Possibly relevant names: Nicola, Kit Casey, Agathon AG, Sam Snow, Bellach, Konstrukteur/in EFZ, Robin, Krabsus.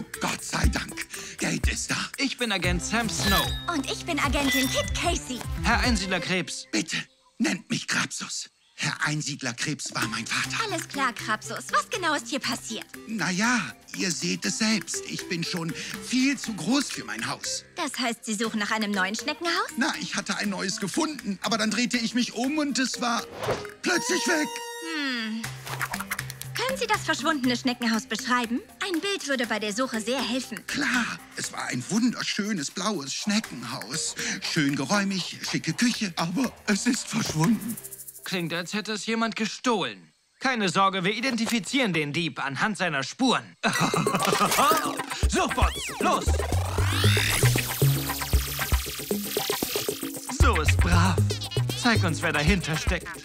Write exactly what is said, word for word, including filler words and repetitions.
Oh, Gott sei Dank. Geld ist da. Ich bin Agent Sam Snow. Und ich bin Agentin Kit Casey. Herr Einsiedler Krebs. Bitte, nennt mich Krabsus. Herr Einsiedler Krebs war mein Vater. Alles klar, Krabsus. Was genau ist hier passiert? Naja, ihr seht es selbst. Ich bin schon viel zu groß für mein Haus. Das heißt, Sie suchen nach einem neuen Schneckenhaus? Na, ich hatte ein neues gefunden. Aber dann drehte ich mich um und es war plötzlich weg. Hm. Können Sie das verschwundene Schneckenhaus beschreiben? Ein Bild würde bei der Suche sehr helfen. Klar, es war ein wunderschönes blaues Schneckenhaus. Schön geräumig, schicke Küche, aber es ist verschwunden. Klingt, als hätte es jemand gestohlen. Keine Sorge, wir identifizieren den Dieb anhand seiner Spuren. Suchbots, los! So ist brav. Zeig uns, wer dahinter steckt.